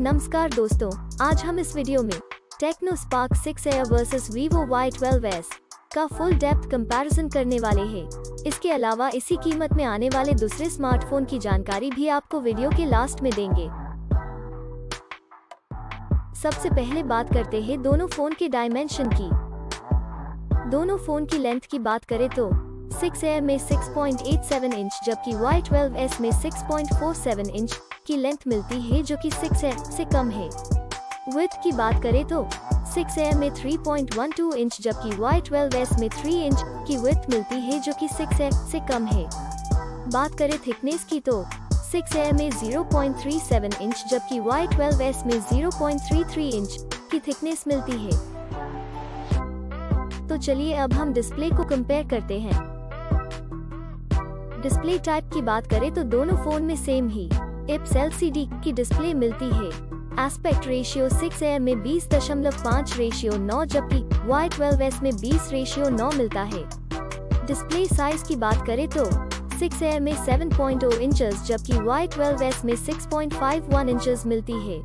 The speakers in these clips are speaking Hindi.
नमस्कार दोस्तों, आज हम इस वीडियो में Tecno Spark 6 air versus Vivo Y12S का फुल डेप्थ कंपैरिजन करने वाले हैं। इसके अलावा इसी कीमत में आने वाले दूसरे स्मार्टफोन की जानकारी भी आपको वीडियो के लास्ट में देंगे। सबसे पहले बात करते हैं दोनों फोन के डायमेंशन की। दोनों फोन की लेंथ की बात करें तो 6 एयर में 6.87 इंच जबकि Y12S में 6.47 इंच की लेंथ मिलती है, जो कि 6 एयर से कम है। विड्थ की बात करें तो 6 एयर में 3.12 इंच जबकि Y12S में 3 इंच की विड्थ मिलती है, जो कि 6 एयर से कम है। बात करें थिकनेस की तो 6 एयर में 0.37 इंच जबकि Y12S में 0.33 इंच की थिकनेस मिलती है। तो चलिए अब हम डिस्प्ले को कंपेयर करते हैं। डिस्प्ले टाइप की बात करें तो दोनों फोन में सेम ही IPS LCD की डिस्प्ले मिलती है। एस्पेक्ट रेशियो 6 एयर में 20.5:9 जबकि Y12S में 20:9 मिलता है। डिस्प्ले साइज की बात करें तो 6 एयर में 7.0 इंचेस जबकि Y12S में 6.51 इंचेस मिलती है।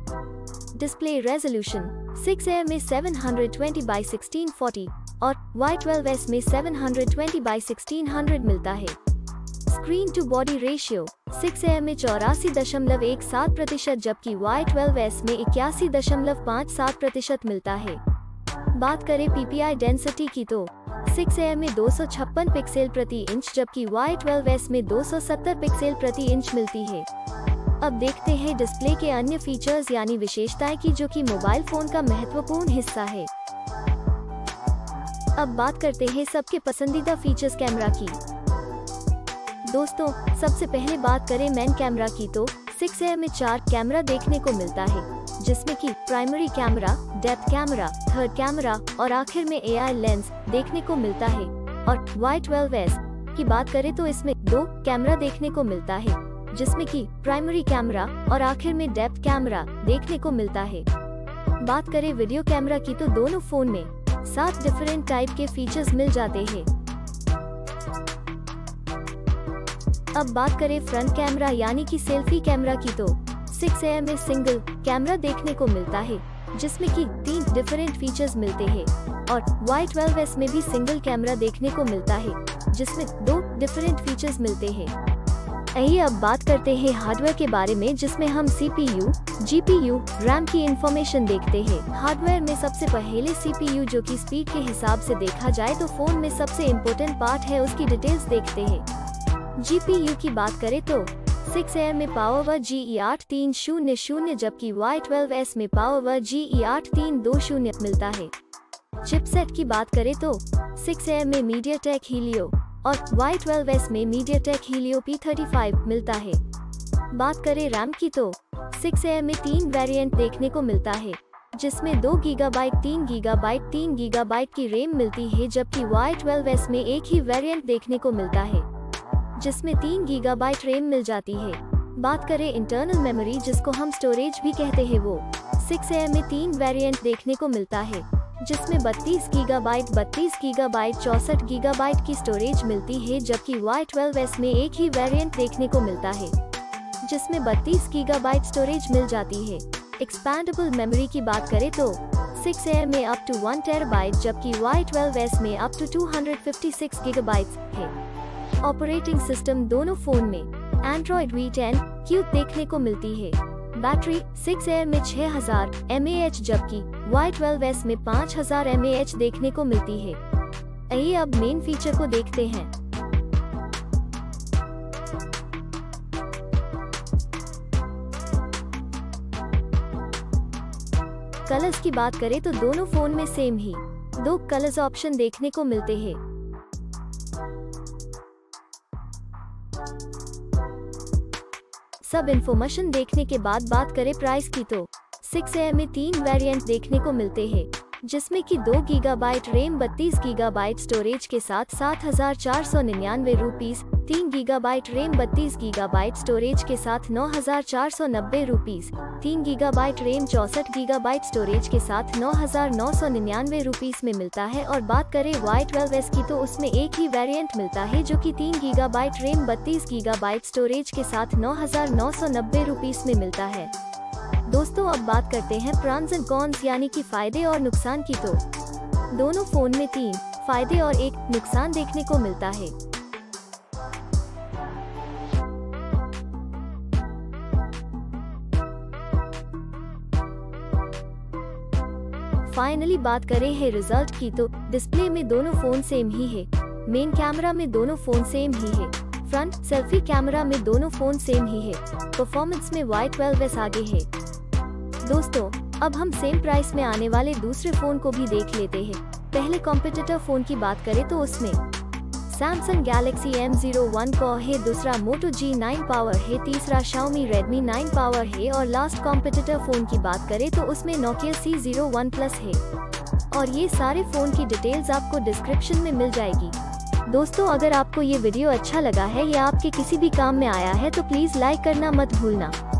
डिस्प्ले रेजोल्यूशन 6 एयर में 720x1640 और Y12S में 720x1600 मिलता है। Screen to body ratio 6 air में 84.17% जबकि Y12S में 81.57% मिलता है। बात करें PPI डेंसिटी की तो 6 एयर में 256 पिक्सल प्रति इंच जबकि Y12S में 270 पिक्सल प्रति इंच मिलती है। अब देखते हैं डिस्प्ले के अन्य फीचर्स यानी विशेषताएं की, जो कि मोबाइल फोन का महत्वपूर्ण हिस्सा है। अब बात करते हैं सबके पसंदीदा फीचर्स कैमरा की। दोस्तों, सबसे पहले बात करें मेन कैमरा की तो 6 एयर में 4 कैमरा देखने को मिलता है, जिसमें कि primary camera, depth camera, third camera और आखिर में AI लेंस देखने को मिलता है। और Y12S की बात करें तो इसमें 2 कैमरा देखने को मिलता है, जिसमें कि प्राइमरी कैमरा और आखिर में डेप्थ कैमरा देखने को मिलता है। बात करें वीडियो कैमरा की तो दोनों फोन में 7 डिफरेंट टाइप के फीचर्स मिल जाते हैं। अब बात करें फ्रंट कैमरा यानी कि सेल्फी कैमरा की तो 6 एयर में सिंगल कैमरा देखने को मिलता है, जिसमें कि 3 डिफरेंट फीचर्स मिलते हैं। और Y12S में भी सिंगल कैमरा देखने को मिलता है, जिसमें 2 डिफरेंट फीचर्स मिलते हैं। आइए अब बात करते हैं हार्डवेयर के बारे में, जिसमें हम CPU, GPU, RAM की इंफॉर्मेशन देखते हैं। हार्डवेयर में सबसे पहले CPU, जो कि स्पीड के हिसाब से देखा जाए तो फोन में सबसे इम्पोर्टेंट पार्ट है, उसकी डिटेल्स देखते हैं। GPU की बात करें तो 6 एयर में PowerVR GE8300 जबकि Y12S में PowerVR GE8320 मिलता है। चिपसेट की बात करें तो 6 एयर में MediaTek Helio और Y12S में MediaTek Helio P35 मिलता है। बात करें RAM की तो 6 एयर में 3 वेरिएंट देखने को मिलता है, जिसमें 2 GB, 3 GB, 3 GB की RAM मिलती है, जबकि Y12S में एक ही वेरिएंट देखने को मिलता है, जिसमें 3 GB RAM मिल जाती है। बात करें इंटरनल मेमोरी, जिसको हम स्टोरेज भी कहते हैं, वो 6 एयर में 3 वेरिएंट देखने को मिलता है, जिसमें 32 GB, 32 GB, 64 GB की स्टोरेज मिलती है, जबकि Y12S में एक ही वेरिएंट देखने को मिलता है, जिसमें 32 GB स्टोरेज मिल जाती है। एक्सपैंडेबल मेमोरी की बात करें तो 6 एयर में अप टू 1 TB जबकि Y12S में अप टू 256 GB है। ऑपरेटिंग सिस्टम दोनों फोन में Android V10 क्यूब देखने को मिलती है। बैटरी 6 एयर में 6000 mAh जबकि Y12S में 5000 mAh देखने को मिलती है। आइए अब मेन फीचर को देखते हैं। कलर्स की बात करें तो दोनों फोन में सेम ही 2 कलर्स ऑप्शन देखने को मिलते हैं। सब इन्फॉर्मेशन देखने के बाद बात करें प्राइस की तो 6 एयर में 3 वेरिएंट देखने को मिलते हैं, जिसमें कि 2 GB RAM, 32 GB स्टोरेज के साथ 7499 rupees, 3 GB RAM, 32 GB storage के साथ 9490 rupees, 3 GB RAM, 64 GB storage के साथ 9999 रुपीस में मिलता है। और बात करें Y12S की तो उसमें एक ही वेरिएंट मिलता है, जो कि 3 GB RAM, 32 GB स्टोरेज के साथ 9990 रुपीस में मिलता है। दोस्तों अब बात करते हैं प्रॉन्स एंड कॉन्स यानी कि फायदे और नुकसान की। तो दोनों फोन में 3 फायदे और 1 नुकसान देखने को मिलता है। फाइनली बात करें है रिजल्ट की, तो डिस्प्ले में दोनों फोन सेम ही है, मेन कैमरा में दोनों फोन सेम ही है, फ्रंट सेल्फी कैमरा में दोनों फोन सेम ही है, परफॉर्मेंस में Y12S आगे है। दोस्तों अब हम सेम प्राइस में आने वाले दूसरे फोन को भी देख लेते हैं। पहले कॉम्पिटिटर फोन की बात करें तो उसमें सैमसंग गैलेक्सी M01 Power है, दूसरा मोटो G9 Power है, तीसरा Xiaomi Redmi 9 Power है और लास्ट कॉम्पिटिटर फोन की बात करें तो उसमें Nokia C01 Plus है। और ये सारे फोन की डिटेल्स आपको डिस्क्रिप्शन में मिल जाएगी। दोस्तों अगर आपको ये वीडियो अच्छा लगा है या आपके किसी भी काम में आया है तो प्लीज लाइक करना मत भूलना।